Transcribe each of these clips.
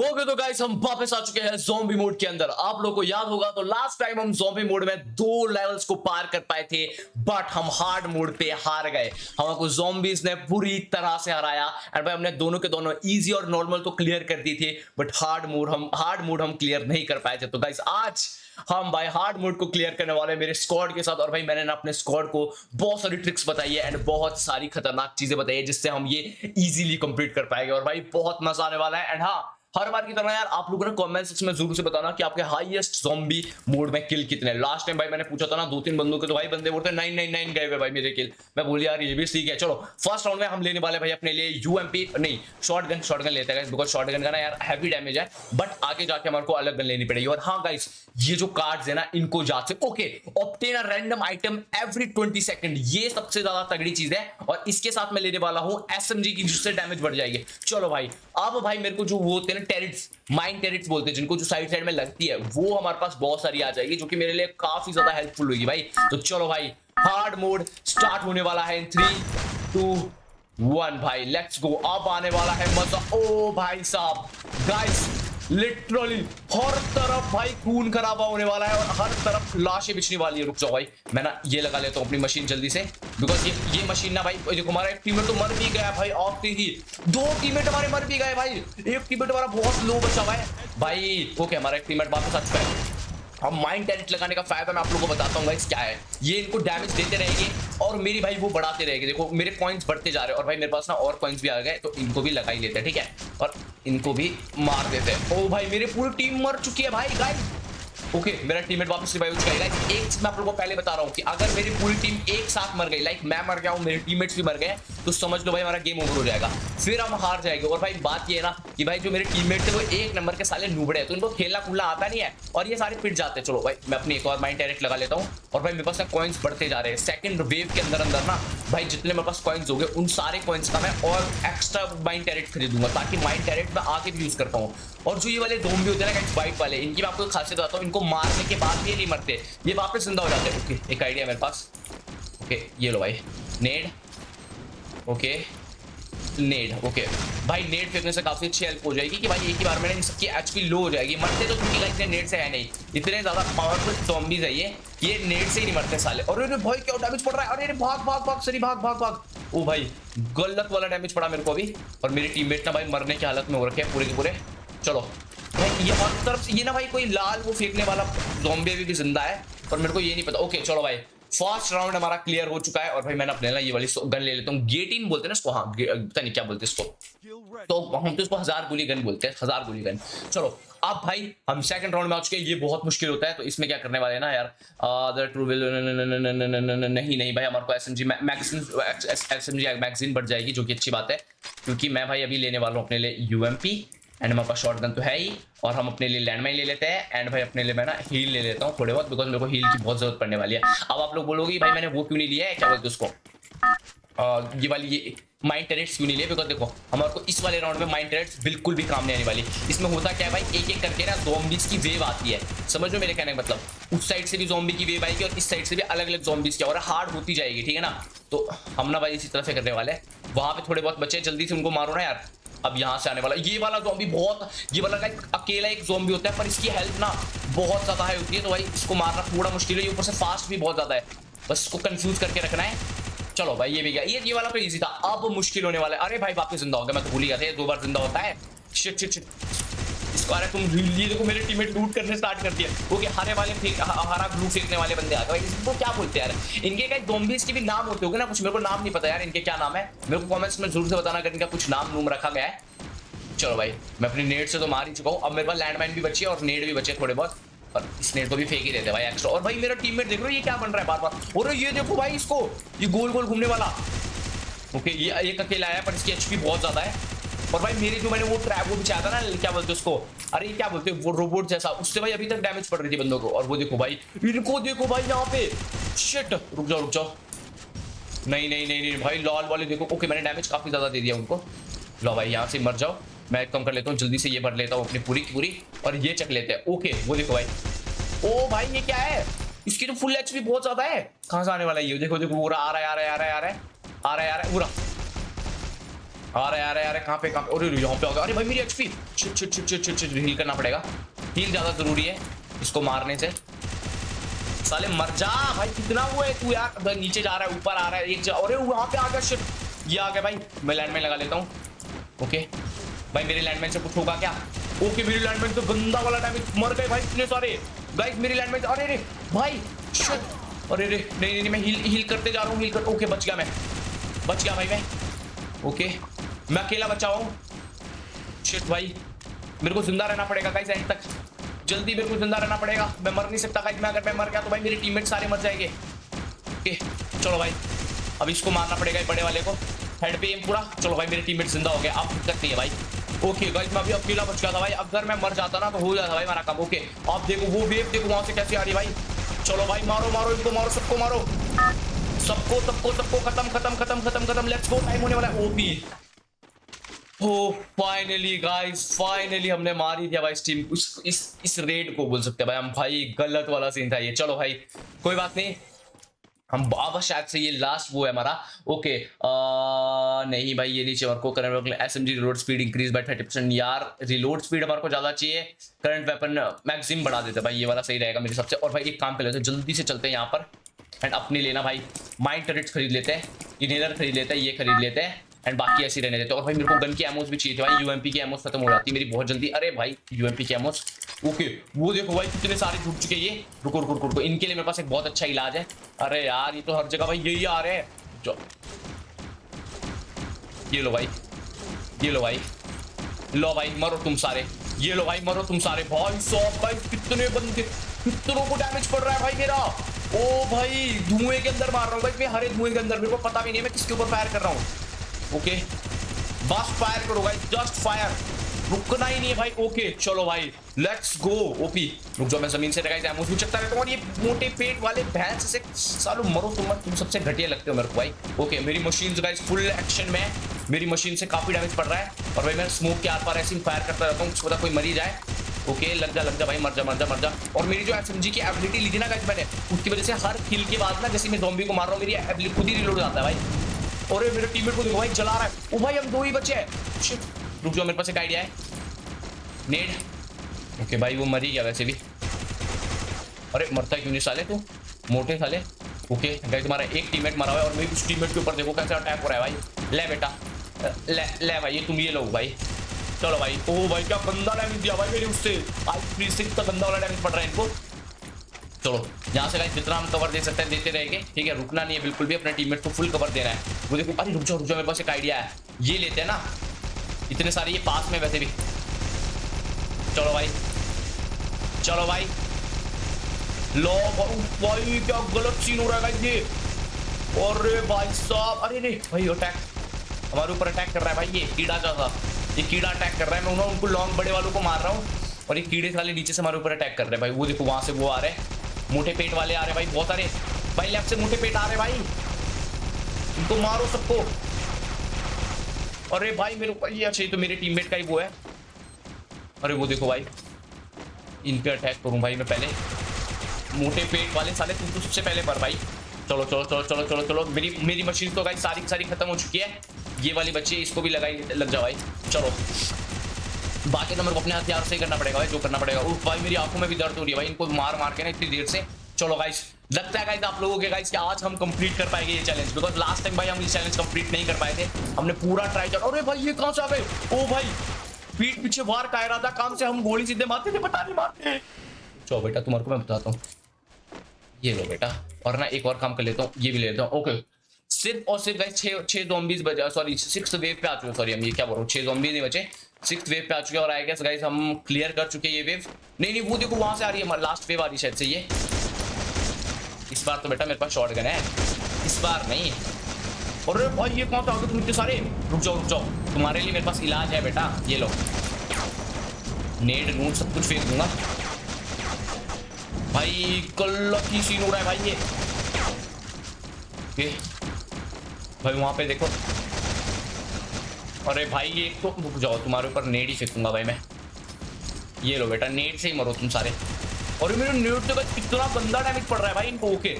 Okay तो guys हम वापस आ चुके हैं ज़ॉम्बी मोड के अंदर। आप लोगों को याद होगा तो लास्ट टाइम हम ज़ॉम्बी मोड में 2 लेवल्स को पार कर पाए थे, बट हम हार्ड मोड पे हार गए। हमको ज़ॉम्बीज ने पूरी तरह से हराया एंड भाई हमने दोनों के दोनों इजी और नॉर्मल तो क्लियर कर दी थी, बट हार्ड मोड हम क्लियर नहीं कर पाए थे। तो गाइस आज हम भाई हार्ड मोड को क्लियर करने वाले मेरे स्क्वाड के साथ। और भाई मैंने ना अपने स्क्वाड को बहुत सारी ट्रिक्स बताई है एंड बहुत सारी खतरनाक चीजें बताई है जिससे हम ये इजीली कंप्लीट कर पाएंगे और भाई बहुत मजा आने वाला है। एंड हाँ, हर बार की तरह यार आप लोगों ने कमेंट सेक्शन में जरूर से बताना कि आपके हाईएस्ट ज़ॉम्बी मोड में किल कितने। लास्ट टाइम भाई मैंने पूछा था ना 2-3 बंदों के, तो भाई बंदे बोलते 999 गए हुए भाई मेरे किल। मैं बोली यार ये भी ठीक है। चलो फर्स्ट राउंड में हम लेने वाले भाई अपने लिए यूएमपी नहीं शॉटगन लेते हैं, बिकॉज शॉटगन का ना यार हैवी डैमेज है, बट आगे जाके हमारे को अलग गन लेनी पड़ेगी। और हाँ गाइस, ये जो कार्ड्स है ना इनको याद से okay obtain a random item every 20 second, ये सबसे ज्यादा तगड़ी चीज है। और इसके साथ मैं लेने वाला हूँ एसएमजी की, जिससे डैमेज बढ़ जाएगी। चलो भाई अब भाई मेरे को जो वो होते हैं टेरिट्स, माइन टेरिट्स बोलते हैं जिनको, जो साइड साइड में लगती है, वो हमारे पास बहुत सारी आ जाएगी, जो कि मेरे लिए काफी ज्यादा हेल्पफुल होगी भाई। तो चलो भाई हार्ड मोड स्टार्ट होने वाला है इन 3, 2, 1 भाई लेट्स गो। अब आने वाला है मजा। ओ भाई साहब गाइस लिटरली हर तरफ भाई खून खराबा होने वाला है और हर तरफ लाशें बिछने वाली है। रुक जाओ भाई, मैं ना ये लगा लेता हूँ अपनी मशीन जल्दी से, बिकॉज ये मशीन ना भाई देखो हमारा एक टीममेट तो मर भी गया भाई, ऑफती ही 2 टीममेट हमारे मर भी गए भाई। एक टीममेट हमारा बहुत लो बचा हुआ है भाई। ओके हमारा एक टीममेट वापस आ चुका है। अब माइंड टैलेंट लगाने का फायदा मैं आप लोगों को बताता हूँ गाइस क्या है। ये इनको डैमेज देते रहेंगे और मेरी भाई वो बढ़ाते रहेंगे। देखो मेरे पॉइंट्स बढ़ते जा रहे हैं और भाई मेरे पास ना और पॉइंट्स भी आ गए, तो इनको भी लगा ही लेते हैं, ठीक है, और इनको भी मार देते हैं। ओ भाई मेरी पूरी टीम मर चुकी है भाई गाइस। ओके मेरा टीममेट वापस रिवाइव हो चुका है लाइक एक, मैं आप लोगों को पहले बता रहा हूँ कि अगर मेरी पूरी टीम एक साथ मर गई, लाइक मैं मर गया हूँ, मेरे टीममेट्स भी मर गए, तो समझ लो भाई हमारा गेम ओवर हो जाएगा, फिर हम हार जाएंगे। और भाई बात ये है ना कि भाई जो मेरे टीममेट थे वो एक नंबर के साले नूबड़े हैं, तो इनको खेलना खुलना आता नहीं है और ये सारे पिट जाते हैं। चलो भाई मैं अपनी एक और माइंड डायरेक्ट लगा लेता हूँ और भाई मेरे पास ना कॉइन्स बढ़ते जा रहे हैं। सेकंड वेव के अंदर ना भाई जितने मेरे पास कॉइन्स हो गए उन सारे कॉइन्स का मैं और एक्स्ट्रा माइंड डायरेक्ट खरीदूंगा, ताकि माइंड डायरेक्ट मैं आगे भी यूज करता हूँ। और जो ये वाले ज़ॉम्बी होते हैं ना वाइट वाले, इनकी मैं आपको खासियत बताता हूँ, इनको मारने के बाद ये नहीं मरते, ये वापस जिंदा हो जाते हैं। ओके एक आइडिया मेरे पास। ओके ये लो भाई नेड। ओके नेड, ओके भाई नेड फेंकने से काफी अच्छी हेल्प हो जाएगी कि भाई एक ही बार में इसकी एचपी लो हो जाएगी। मरते तो क्योंकि लाइक नेड से है नहीं, इतने ज्यादा पावरफुल ज़ॉम्बीज है ये नेड से ही नहीं मरते साले। और अरे भाई क्या डैमेज पड़ रहा है, अरे भाग भाग भाग सरी भाग भाग भाग। ओ भाई गलत वाला डैमेज पड़ा मेरे को अभी, और मेरे टीममेट ना भाई मरने की हालत में हो रखे हैं पूरे के पूरे। चलो भाई ये हर तरफ ये ना भाई कोई लाल वो फेंकने वाला ज़ॉम्बी अभी भी जिंदा है, पर मेरे को ये नहीं पता। ओके चलो भाई फर्स्ट राउंड हमारा क्लियर हो चुका है और भाई मैंने अपने ना ये वाली गन ले लेता हूँ, गेटिन बोलते हैं ना इसको, हाँ पता नहीं क्या बोलते हैं इसको, तो हम तो इसको 1000 गोली गन बोलते हैं, 1000 गोली गन। चलो अब भाई हम सेकंड राउंड में आ चुके हैं। ये बहुत मुश्किल होता है, तो इसमें क्या करने वाले हैं ना यार नहीं भाई हमारे को एसएमजी मैगजीन बढ़ जाएगी, जो कि अच्छी बात है, क्योंकि मैं भाई अभी लेने वाला हूँ अपने लिए यूएमपी एंड हमारे पास शॉटगन तो है ही, और हम अपने लिए लैंडमाइन ले लेते हैं एंड भाई अपने लिए मैं ना हील ले लेता हूँ थोड़े बहुत, बिकॉज मेरे को हील की बहुत जरूरत पड़ने वाली है। अब आप लोग बोलोगे भाई मैंने वो क्यों नहीं लिया है, क्या बोलते उसको ये वाली ये माइंड टेरेट्स क्यों नहीं लिया, बिकॉज देखो हमारे को इस वाले राउंड में माइंड टेरेट्स बिल्कुल भी काम नहीं आने वाली। इसमें होता क्या है भाई, एक एक करके ना ज़ॉम्बीज की वेव आती है, समझ लो मेरे कहने का मतलब। उस साइड से भी ज़ॉम्बी की वेव आएगी और इस साइड से भी अलग अलग ज़ॉम्बीज की, और हार्ड होती जाएगी, ठीक है ना। तो हम ना भाई इसी तरह से करने वाले हैं। वहाँ पे थोड़े बहुत बच्चे जल्दी से उनको मारो ना यार। अब यहाँ से आने वाला ये वाला ज़ॉम्बी बहुत, ये वाला लाइक अकेला एक ज़ॉम्बी होता है, पर इसकी हेल्थ ना बहुत ज़्यादा हाई होती है, तो भाई इसको मारना थोड़ा मुश्किल है। ऊपर से फास्ट भी बहुत ज़्यादा है, बस इसको कंफ्यूज करके रखना है। चलो भाई ये भी गया, ये वाला तो ईजी था, अब मुश्किल होने वाला है। अरे भाई वापस जिंदा हो गया, मैं तो भूल ही गया था ये 2 बार जिंदा होता है। शिट शिट शिट इसको, अरे तुम ये देखो मेरे टीममेट लूट करने स्टार्ट कर दिया। ओके हरे वाले हरा ग्लू फेंकने वाले बंदे आते हैं, इसको क्या बोलते हैं यार, इनके क्या ज़ॉम्बीज के भी नाम होते होंगे ना कुछ, मेरे को नाम नहीं पता यार इनके क्या नाम है, मेरे को कमेंट्स में जरूर से बताना अगर इनका कुछ नाम नूम रखा गया है। चलो भाई मैं अपनी नेट से तो मार ही चुका हूँ, अब मेरे पास लैंडमाइन भी बची है और नेट भी बचे थोड़े बहुत, और इस नेट को भी फेंक ही देते हैं भाई एक्स्ट्रा। और भाई मेरा टीममेट देख रहे हो ये क्या बन रहा है बार बार, और ये देखो भाई इसको ये गोल गोल घूमने वाला। ओके ये एक अकेला आया, पर इसकी एचपी बहुत ज़्यादा है। और भाई मेरे जो मैंने वो ट्रैप वो बिछाया था ना, क्या बोलते उसको, अरे क्या बोलते वो रोबोट जैसा, उससे भाई अभी तक डैमेज पड़ रही थी बंदों को। और वो देखो भाई इनको देखो भाई यहाँ पे, शिट रुक जाओ रुक जाओ, नहीं नहीं नहीं नहीं भाई लाल वाले देखो। ओके मैंने डैमेज काफ़ी ज़्यादा दे दिया उनको। लो भाई यहाँ से मर जाओ, मैं कम कर लेता हूँ जल्दी से, ये भर लेता हूँ अपनी पूरी की पूरी और ये चक लेते हैं। ओके वो देखो भाई, ओ भाई ये क्या है, इसकी तो फुल एचपी बहुत ज़्यादा है, कहाँ से आने वाला है ये, देखो देखो वो आ रहा है आ रहा है आ रहा है आ रहा है आ रहा है आ रहा है, आ रहे कहाँ पे और यहाँ पे होगा। अरे भाई मेरी एचपी छिट हील करना पड़ेगा, हील ज़्यादा ज़रूरी है इसको मारने से। साले मर जा भाई, कितना हुआ है तू यार, नीचे जा रहा है ऊपर आ रहा है एक जा, अरे वहाँ पे आ गया शिट, ये आ गया भाई। मैं लैंडमैन लगा लेता हूँ। ओके भाई मेरे लैंडमैन से कुछ होगा क्या? ओके मेरी लैंडमैन तो गंदा वाला डैमेज, मर गए भाई इतने सारे गाइस मेरी लैंडमैन। अरे रे भाई शिट, अरे रे नहीं, मैं हील करते जा रहा हूँ, हील कर। ओके बच गया मैं, बच गया भाई मैं। ओके मैं अकेला बचा हुआ हूँ। शिट भाई मेरे को जिंदा रहना पड़ेगा गाइस एंड तक, जल्दी मेरे को जिंदा रहना पड़ेगा, मैं मर नहीं सकता गाइस। मैं अगर मैं मर गया तो भाई मेरे टीममेट सारे मर जाएंगे। ओके चलो भाई अब इसको मारना पड़ेगा बड़े वाले को, हेड पे एम पूरा। चलो भाई मेरे टीममेट जिंदा हो गए, अब दिक्कत नहीं है भाई। ओके गाइस मैं अभी अकेला बच गया था भाई, अगर मैं मर जाता ना तो हो जाता भाई मेरा काम। ओके आप देखो वो वेव देखो वहाँ से कैसे आ रही भाई। चलो भाई मारो इनको, मारो सबको, मारो सबको खत्म। लेट्स गो, टाइम होने वाला है ओपी। फाइनली गाइस फाइनली हमने मारी दिया भाई इस टीम इस रेड को बोल सकते हैं भाई हम। भाई गलत वाला सीन था ये, चलो भाई कोई बात नहीं। हम बाबा शायद से ये लास्ट वो है हमारा। ओके नहीं भाई ये नीचे वर्को current SMG reload speed increase by 30%। यार रिलोड स्पीड हमारे को ज़्यादा चाहिए, करंट वेपन मैक्सिमम बढ़ा देते भाई, ये वाला सही रहेगा मेरे हिसाब से। और भाई एक काम कर लेते हैं, जल्दी से चलते हैं यहाँ पर एंड अपने लेना भाई माइंड टर्रेट्स खरीद लेते हैं, इनहेलर खरीद लेते हैं, ये खरीद लेते हैं एंड बाकी ऐसे रहने देते। और भाई मेरे को गन की एमोस भी चाहिए भाई, यूएमपी की एमोस खत्म हो जाती है मेरी बहुत जल्दी। अरे भाई यूएमपी की एमोस, ओके वो देखो भाई कितने सारे छूट चुके ये। रुको इनके लिए मेरे पास एक बहुत अच्छा इलाज है। अरे यार ये तो हर जगह भाई यही आ रहे हैं। ये लो भाई मरो तुम सारे, भाई सॉफ्ट भाई कितने बंदे, कितनों को डैमेज पड़ रहा है भाई मेरा। ओ भाई धुएं के अंदर मार रहा हूँ भाई, मैं हरे धुएं के अंदर, मेरे को पता भी नहीं मैं किसके ऊपर फायर कर रहा हूँ। ओके बस फायर करो भाई, जस्ट फायर, रुकना ही नहीं है भाई। ओके चलो भाई लेट्स गो ओपी। रुक जाओ मैं जमीन से लगाई जाए मुझे चकता रहता हूँ। और ये मोटे पेट वाले भैंस से सालो मरो तुम सबसे घटिया लगते हो मेरे को भाई। ओके मेरी मशीन गाइस फुल एक्शन में, मेरी मशीन से काफी डैमेज पड़ रहा है। और भाई मैं स्मोक के आर पार ऐसे फायर करता रहता हूँ, पता कोई मरी जाए। ओके लग जा भाई, मर जा। और मेरी जो एसएमजी की एबिलिटी ली थी ना गाइस मैंने, उसकी वजह से हर किल के बाद ना जैसे मैं ज़ॉम्बी को मार रहा हूँ मेरी एबिलिटी खुद ही रिलोड जाता है भाई। और मेरे टीममेट को देखो भाई जला रहा है। ओ भाई हम दो ही बचे हैं। शिट रुक जाओ मेरे पास एक आइडिया है, नेड। ओके भाई वो मर ही गया वैसे भी। अरे मरता क्यों नहीं साले तू, मोटे साले। ओके गाइस तुम्हारा एक टीममेट मरा हुआ है और मेरी उस टीममेट के ऊपर देखो कैसे अटैक हो रहा है भाई। ले बेटा ले भाई, ये तुम ये लो भाई। चलो भाई ओ भाई क्या गंदा डैमेज दिया भाई मेरे उससे, i36 का गंदा वाला डैमेज पड़ रहा है इनको। चलो यहाँ से गाइस जितना हम कवर दे सकते हैं देते रहेंगे, ठीक है रुकना नहीं है बिल्कुल भी, अपने टीममेट को फुल कवर देना है। वो देखो अरे रुक जाओ मेरे पास एक आइडिया है, ये लेते हैं ना इतने सारे, ये पास में वैसे भी। चलो भाई लो भाई क्या गलत सीन हो रहा है ये। और भाई साहब अरे नहीं भाई अटैक हमारे ऊपर अटैक कर रहा है भाई, ये कीड़ा जैसा ये कीड़ा अटैक कर रहा है। मैं उनको लॉन्ग बड़े वालों को मार रहा हूँ और ये कीड़े साले नीचे से हमारे ऊपर अटैक कर रहे हैं भाई। वो देखो वहाँ से वो आ रहे हैं, मोटे पेट वाले आ रहे भाई बहुत सारे भाई, लेफ्ट से मोटे पेट आ रहे भाई, इनको मारो सबको। अरे भाई मेरे ऊपर ये, अच्छा ये तो मेरे टीममेट का ही वो है। अरे वो देखो भाई इन पे अटैक करूँ भाई मैं पहले, मोटे पेट वाले साले तुम तो सबसे पहले पर भाई। चलो मेरी मशीन तो भाई सारी खत्म हो चुकी है, ये वाली बच्ची इसको भी लग जाओ भाई। चलो बाकी तो मेरे को अपने हथियार से ही करना पड़ेगा भाई जो करना पड़ेगा। उफ भाई मेरी आंखों में भी दर्द हो रही है भाई इनको मार के ना इतनी देर से। चलो गाइस लगता है गाइस आप लोगों के गाइस कि आज हम कंप्लीट कर पाएंगे ये चैलेंज, बिकॉज लास्ट टाइम भाई हम ये चैलेंज कंप्लीट नहीं कर पाए थे, हमने पूरा ट्राई किया। अरे भाई ये कहाँ से आ गए? ओ भाई पीठ पीछे वार का इरादा काम से, हम गोली सीधे मारते थे पता नहीं मारते। चलो बेटा तुम्हारे को मैं बताता हूँ, ये लो बेटा। और ना एक और काम कर लेता हूँ, ये भी ले लेता हूँ। ओके सिर्फ और सिर्फ गाइस 6 ज़ॉम्बीज बचे, सॉरी 6th वेव पे आ चुके हैं, सॉरी हम ये क्या बोल रहा हूँ 6 ज़ॉम्बीज नहीं बचे, 6th वेव पे आ चुके हैं। और आई गेस गाइस हम क्लियर कर चुके हैं ये वेव। नहीं वो देखो वहाँ से आ रही है हमारी लास्ट वेव आ रही है शायद से ये। इस बार तो बेटा मेरे पास शॉटगन है, इस बार नहीं। अरे भाई ये कौन सा होगा तुम इतने सारे? रुक जाओ तुम्हारे लिए मेरे पास इलाज है बेटा, ये लो नेड नूड सब कुछ फेंक दूंगा भाई। गलत ही सीन हो रहा है भाई ये भाई वहाँ पे देखो। अरे भाई ये तो रुक जाओ तुम्हारे ऊपर नेड ही फेंकूंगा भाई मैं, ये लो बेटा नेड से ही मरो तुम सारे। और मेरे नेड तो बस कितना गंदा डैमेज पड़ रहा है भाई इनको। ओके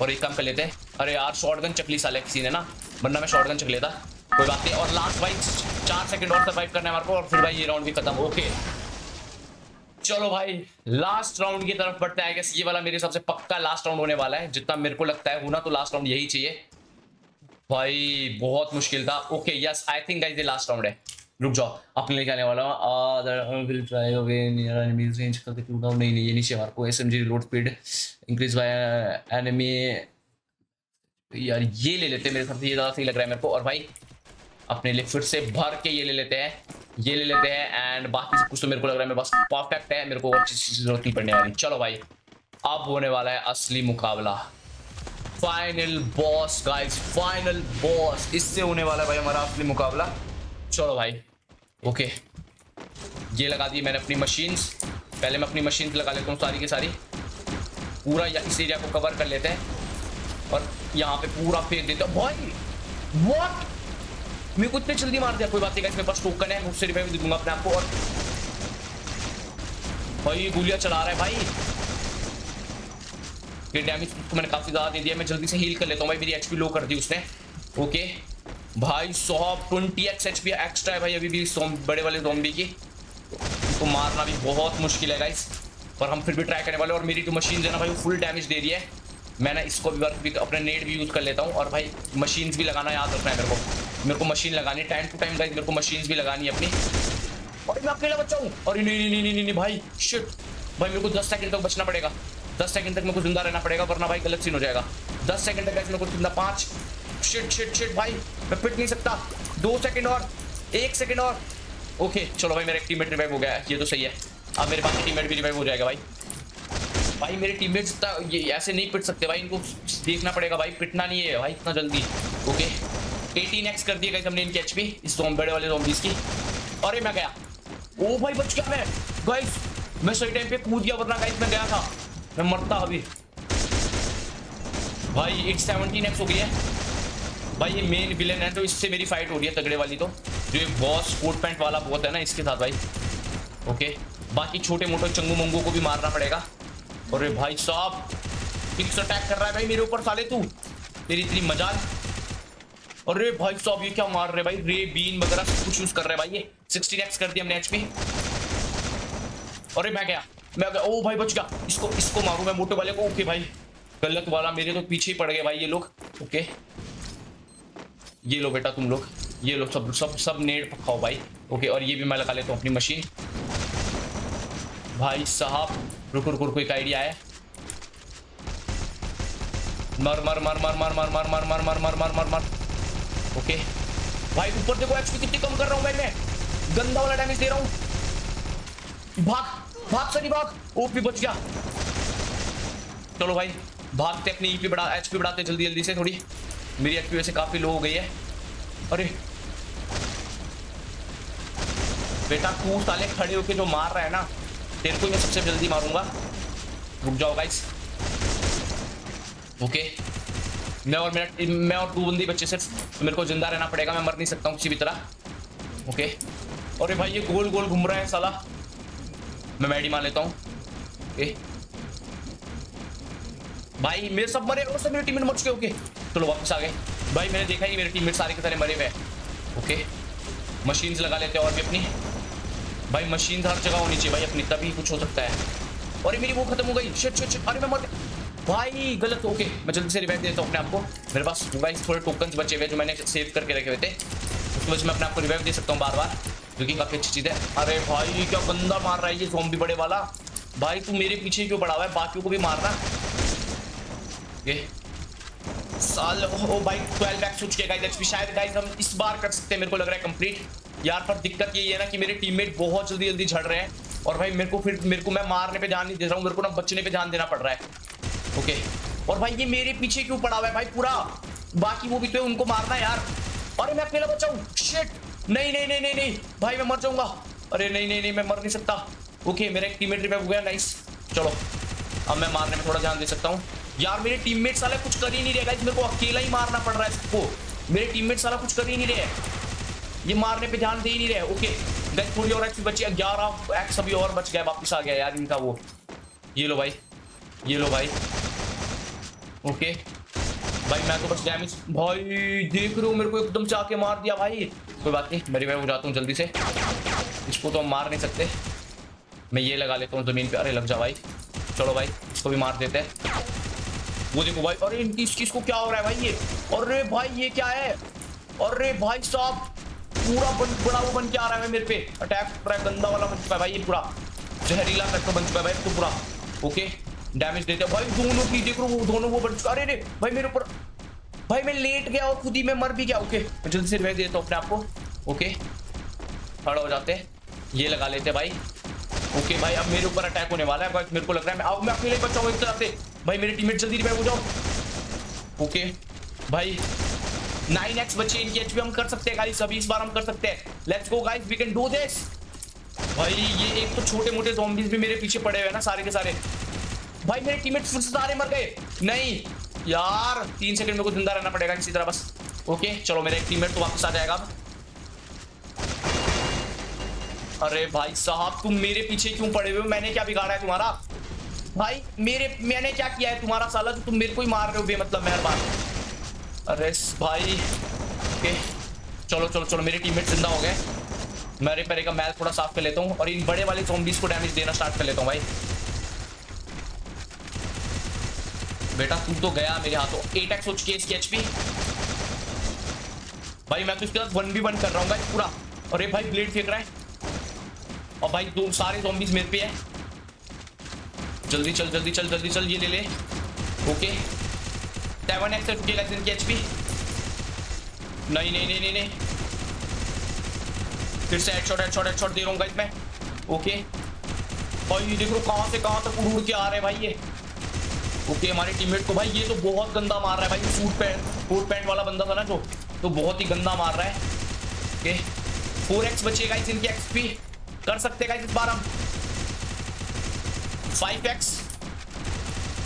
और एक काम कर लेते हैं, अरे यार शॉटगन चकली साले किसी ने ना, वरना मैं शॉटगन चक लेता। कोई बात नहीं। और लास्ट भाई 4 सेकंड और सरवाइव करना है हमारे को, और फिर भाई ये राउंड भी खत्म। ओके चलो भाई लास्ट राउंड की तरफ बढ़ते हैं। ये वाला मेरे हिसाब से पक्का लास्ट राउंड होने वाला है, जितना मेरे को लगता है होना तो लास्ट राउंड यही चाहिए भाई, बहुत मुश्किल था। Okay yes I think guys ये लास्ट राउंड है। रुक जाओ अपने लेके आने वाला हूँ। नहीं नहीं ये नीचे हमारे को SMG reload speed increase by enemy, यार ये ले लेते हैं मेरे हिसाब से, ये ज़्यादा सही लग रहा है मेरे को। और भाई अपने लिए फिर से भर के ये ले लेते हैं, ये ले लेते हैं, एंड बाकी सब कुछ तो मेरे को लग रहा है मेरे पास परफेक्ट है, मेरे को और चीज़ जरूरत नहीं पड़ने वाली। चलो भाई अब होने वाला है असली मुकाबला, final boss guys, final boss, इससे होने वाला है भाई हमारा असली मुकाबला। चलो भाई ओके ये लगा दी मैंने अपनी मशीन्स, पहले मैं अपनी मशीन लगा लेता हूँ सारी की सारी, पूरा इस एरिया को कवर कर लेते हैं और यहाँ पे पूरा फेंक देता हूँ भाई। व्हाट मेरे को इतने जल्दी मार दिया, कोई बात नहीं गाइस मेरे पास टोकन है, उससे रिवाइव भी दूंगा अपने आप को। और भाई गोलियां चला रहा है भाई, ये डैमेज तो मैंने काफी ज्यादा दे दिया, मैं जल्दी से हील कर लेता हूँ भाई, मेरी एचपी लो कर दी उसने। ओके भाई 120x एचपी एक्स्ट्रा है भाई अभी भी बड़े वाले ज़ॉम्बी की, तो मारना भी बहुत मुश्किल है गाइस, पर हम फिर भी ट्राई करने वाले। और मेरी जो मशीन है ना भाई वो फुल डैमेज दे रही है, मैंने इसको भी वर्क भी अपने नेट भी यूज़ कर लेता हूँ। और भाई मशीन्स भी लगाना याद रखना है मेरे को मशीन लगानी टाइम टू टाइम गाइस, मेरे को मशीन्स भी लगानी है अपनी। और मैं अकेला बचा हूँ, और नहीं नहीं नहीं नहीं भाई शिट भाई मेरे को 10 सेकंड तक बचना पड़ेगा, 10 सेकंड तक मेरे को जिंदा रहना पड़ेगा वरना भाई गलत सीन हो जाएगा। 10 सेकंड तक गाइस मेरे को जिंदा, 5 शिट शिट शिट भाई मैं पिट नहीं सकता, 2 सेकंड और 1 सेकंड और। ओके चलो भाई मेरा एक टीममेट रिवाइव हो गया है, ये तो सही है, अब मेरे पास टीममेट भी रिवाइव हो जाएगा भाई। भाई मेरे टीममेट्स ये ऐसे नहीं पिट सकते भाई, इनको देखना पड़ेगा भाई, पिटना नहीं है भाई इतना जल्दी। ओके 18x कर दिया गाइस हमने इनकी एचपी इस बड़े वाले ज़ॉम्बीज़ की। अरे मैं गया, ओ भाई बच गया मैं गाइस, मैं सही टाइम पे कूद गया वरना गाइस मैं गया था, मैं मरता अभी भाई। 17x हो गई है भाई, ये मेन विलेन है तो इससे मेरी फाइट हो रही है तगड़े वाली, तो जो ये बॉस कोट पैंट वाला बहुत है ना इसके साथ भाई। ओके बाकी छोटे मोटे चंगू मंगू को भी मारना पड़ेगा। अरे भाई साहब फिक्स अटैक कर रहा है भाई मेरे ऊपर साले, तू तेरी इतनी मजाल। अरे भाई साहब ये क्या मार रहे भाई, रे बीन वगैरह कुछ यूज कर रहे भाई ये। 16x कर दिया हमने एचपी। अरे मैं गया ओ भाई बच गया, इसको मारूं मैं मोटे वाले को। ओके भाई गलत वाला मेरे तो पीछे ही पड़ गए भाई ये लोग। ओके ये लो बेटा तुम लोग, ये लो सब सब सब नेट पकाओ भाई। ओके और ये भी मैं लगा लेता हूँ अपनी मशीन। भाई साहब रुको एक आइडिया है, मर। ओके भाई ऊपर देखो एचपी कितनी कम कर रहा हूँ भाई, मैं गंदा वाला डैमेज दे रहा हूँ। भाग, ओपी बच गया। चलो भाई भागते अपनी एचपी बढ़ाते जल्दी से, थोड़ी मेरी एचपी वैसे काफी लो हो गई है। अरे बेटा तू साले खड़े होके जो मार रहा है ना, तेरे को मैं सबसे जल्दी मारूंगा। रुक जाओ गाइस। ओके मैं और 2 बंदी बच्चे, सिर्फ मेरे को जिंदा रहना पड़ेगा, मैं मर नहीं सकता हूँ किसी भी तरह। ओके अरे भाई ये गोल गोल घूम रहा है साला, मैं मैडी मार लेता हूँ। भाई मेरे सब मरे और सब मेरे टीममेट मर चुके। ओके चलो वापस आ गए भाई, मैंने देखा ही मेरे टीममेट सारे के सारे मरे हुए हैं। ओके मशीन्स लगा लेते हैं और भी अपनी भाई, मशीन हर जगह होनी चाहिए भाई अपनी, तभी कुछ हो सकता है। और मेरी वो खत्म हो गई, शिट। अरे मैं मर भाई गलत। ओके मैं जल्दी से रिवाइव देता हूँ अपने आपको, मेरे पास गाइस थोड़े टोकन्स बचे हुए जो मैंने सेव करके रखे हुए थे, उसकी वजह से मैं अपने आपको रिवाइव दे सकता हूँ बार बार, जो कि काफ़ी अच्छी चीज़ है। अरे भाई क्या गंदा मार रहा है ये ज़ॉम्बी बड़े वाला, भाई तू मेरे पीछे क्यों पड़ा हुआ है, बाकियों को भी मारना ये साल। ओ भाई 12x उठ के गाइस एचपी, शायद गाइस हम इस बार कर सकते हैं, मेरे को लग रहा है कंप्लीट यार। पर दिक्कत यही है ना कि मेरे टीममेट बहुत जल्दी झड़ रहे हैं, और भाई मेरे को मैं मारने पे ध्यान नहीं दे रहा हूँ, मेरे को ना बचने पे ध्यान देना पड़ रहा है। ओके और भाई ये मेरे पीछे क्यों पड़ा हुआ है भाई पूरा, बाकी वो भी तो है, उनको मारना यार। अरे मैं अकेला बचा हूँ, शिट। नहीं भाई मैं मर जाऊँगा। अरे नहीं मैं मर नहीं सकता। ओके मेरा एक टीममेट रिवाइव हो गया, नाइस। चलो अब मैं मारने में थोड़ा ध्यान दे सकता हूँ यार, मेरे टीममेट साला कुछ कर ही नहीं रहे गाइस, मेरे को अकेला ही मारना पड़ रहा है सबको, मेरे टीममेट साला कुछ कर ही नहीं रहे, ये मारने पे ध्यान दे ही नहीं रहे। ओके गाइस पूरी और एक्स बची, 11x अभी और बच गया, वापस आ गया यार इनका वो। ये लो भाई ओके भाई मैं तो बस डैमेज, भाई देख रहे हो मेरे को एकदम चाके मार दिया भाई। कोई बात नहीं, मैं रिवाइव उठाता हूँ जल्दी से। इसको तो हम मार नहीं सकते, मैं ये लगा लेता हूँ जमीन पे। अरे लग जा भाई, चलो भाई इसको भी मार देते हैं। वो देखो भाई, अरे इस चीज को क्या हो रहा है भाई ये, अरे भाई ये क्या है, अरे भाई साहब पूरा बड़ा वो बन के आ रहा है मेरे पे। अटैक पूरा गंदा वाला बन चुका है भाई, ये पूरा जहरीला कट्टो बन चुका है भाई तो पूरा। ओके डैमेज देते हैं भाई दोनों की, देखो वो दोनों वो बन चुका। अरे रे भाई मेरे ऊपर, भाई मैं लेट गया और खुद ही मैं मर भी गया। ओके मैं जल्दी से रिवाइव देता हूँ अपने आप को। ओके खड़ा हो जाते हैं, ये लगा लेते हैं भाई। ओके भाई अब मेरे ऊपर अटैक होने वाला है भाई, मेरे को लग रहा है मैं अब मैं अकेले बचा हूँ एक तरह से भाई। मेरे टीममेट जल्दी रिवाइव हो जाओ। ओके भाई 9x बचे, इनकी एचपी हम कर सकते हैं गाइस, अभी इस बार हम कर सकते हैं। Let's go guys, we can do this भाई। ये एक तो छोटे मोटे ज़ॉम्बीज भी मेरे पीछे पड़े हुए हैं ना सारे के सारे। भाई मेरे टीममेट्स फिर से सारे मर गए। नहीं यार 3 सेकंड मेरे को जिंदा रहना पड़ेगा इसी तरह बस। ओके चलो मेरा एक टीममेट तो वापस आ जाएगा अब। अरे भाई साहब तुम मेरे पीछे क्यों पड़े हुए हो, मैंने क्या बिगाड़ा है तुम्हारा भाई, मैंने क्या किया है तुम्हारा साला तो तुम मेरे को ही मार रहे हो बेमतलब मेहरबान। अरे भाई ओके चलो चलो चलो, मेरे टीममेट जिंदा हो गए। मैं रिपेयर का मैल थोड़ा साफ कर लेता हूँ और इन बड़े वाले ज़ॉम्बीज़ को डैमेज देना स्टार्ट कर लेता हूँ भाई। बेटा तू तो गया मेरे हाथों। 8x हो चुकी है इसकी एचपी भाई, मैं तो इसके साथ 1v1 कर रहा हूँ भाई पूरा। अरे भाई ब्लेड फेंक रहा है और भाई दो सारे ज़ॉम्बीज़ मेरे पे है। जल्दी चल जल्दी चल जल्दी चल, ये ले ले। ओके 7x की एचपी। नहीं नहीं नहीं नहीं फिर से हेडशॉट हेडशॉट हेडशॉट दे रहा हूँ गाइस मैं। ओके भाई ये देखो कहाँ से कहाँ तक उड़ के आ रहे हैं भाई ये। ओके हमारे टीममेट को भाई ये तो बहुत गंदा मार रहा है भाई। सूट पैंट वाला बंदा था ना जो, तो बहुत ही गंदा मार रहा है। ओके 4x बचेगा इनकी एक्सपी, कर सकते हैं इस बार हम। 5x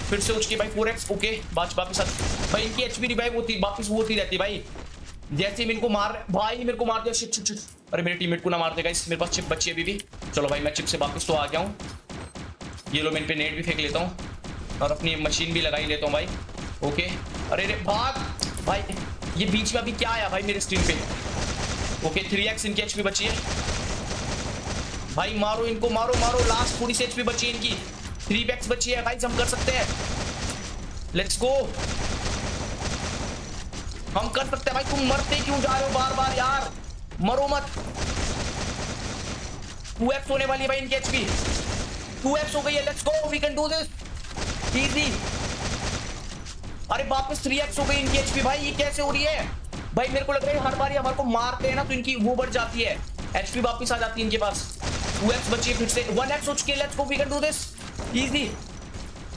फिर से उचकी भाई 4x। ओके वापस भाई इनकी एचपी रिवाइव होती वापस वो होती रहती भाई जैसे ही इनको मार। भाई मेरे को मार दिया, शिट शिट शिट। अरे मेरे टीममेट को ना मार देगा इस, मेरे पास चिप बची है अभी भी। चलो भाई मैं चिप से वापस तो आ गया हूँ। ये लो मैं इन पे नेट भी फेंक लेता हूँ और अपनी मशीन भी लगा ही लेता हूँ भाई। ओके अरे रे भाग भाई, ये बीच में अभी क्या आया भाई मेरे स्क्रीन पे। ओके 3x इनकी एचपी बची है भाई, मारो इनको मारो मारो। लास्ट पूरी सेच भी बची है इनकी, 3x बची है भाई, हम कर सकते हैं। लेट्स गो हम कर सकते हैं भाई। तुम मरते क्यों जा रहे हो बार बार यार, मरो मत। 2x होने वाली है भाई इनकी एचपी, 2x हो गई है। Let's go we can do this easy. अरे वापस 3x हो गई इनकी एचपी भाई, ये कैसे हो रही है भाई। मेरे को लग रहा है हर बार ये हमारे को मारते हैं ना तो इनकी वो बढ़ जाती है, एचपी वापस आ जाती है इनके पास। 2x बची है फिर से, 1x हो चुकी है। Let's go we can do this easy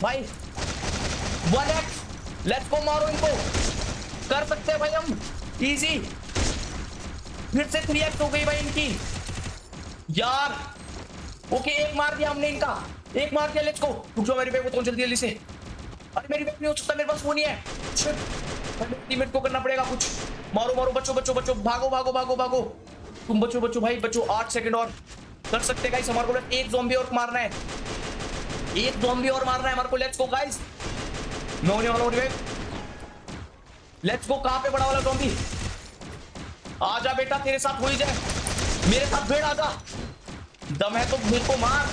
भाई, 1x। लेट्स गो मारो इनको, कर सकते हैं भाई हम इजी। फिर से 3x हो गई भाई इनकी यार। ओके एक मार दिया हमने इनका, एक मार दिया। लेट्स गो, रुक जाओ मेरी बैग बताऊँ जल्दी जल्दी से। अरे मेरी बैग नहीं हो सकता, मेरे पास वो नहीं है। टीममेट को करना पड़ेगा कुछ। मारो मारो, बचो बचो बचो, भागो भागो भागो भागो, तुम बचो बचो भाई बचो। 8 सेकंड और कर सकते हैं गाइस, हमारे को एक ज़ॉम्बी और मारना है, एक ज़ॉम्बी और मारना है हमारे को। लेट्स गो गाइस, मैं होने वाला हूं रिवाइव। लेट्स गो, कहां पे बड़ा वाला ज़ॉम्बी, आजा बेटा तेरे साथ हो ही जाए, मेरे साथ भेड़ आजा। दम है तो मेरे को मार,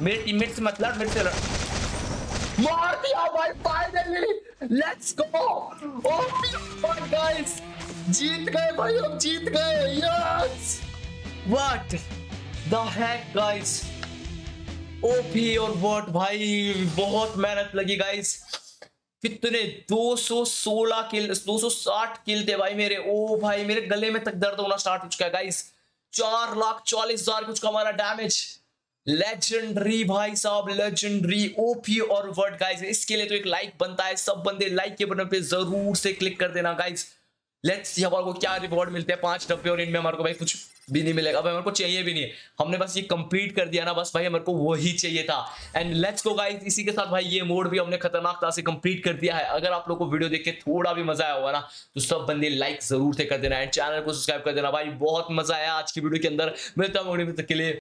मेरे टीममेट से मतलब मेरे से लड़। मार दिया भाई finally. Let's go, oh my guys जीत गए भाई, हम जीत गए। Yes what The heck guys, OP और what भाई, बहुत मेहनत लगी guys। कितने 216 किल, 260 किल थे भाई मेरे। ओ भाई मेरे गले में तक दर्द होना स्टार्ट हो चुका है guys। 4,40,000 कुछ का हमारा डैमेज। लेजेंडरी भाई साहब, लेजेंडरी OP और what guys। इसके लिए तो एक लाइक बनता है, सब बंदे लाइक के बटन पे जरूर से क्लिक कर देना guys। लेट्स सी हमारे को क्या रिवॉर्ड मिलते हैं, 5 डब्बे, और इनमें हमारे को भाई कुछ भी नहीं मिलेगा भाई, हमारे को चाहिए भी नहीं। हमने बस ये कंप्लीट कर दिया ना, बस भाई हमारे को वो ही चाहिए था। एंड लेट्स गो गाइस, इसी के साथ भाई ये मोड भी हमने खतरनाक तरह से कंप्लीट कर दिया है। अगर आप लोग को वीडियो देख के थोड़ा भी मजा आया होगा ना तो सब बंदे लाइक जरूर से कर देना एंड चैनल को सब्सक्राइब कर देना भाई। बहुत मजा आया आज की वीडियो के अंदर, मिलता हूं अगली वीडियो तक के लिए।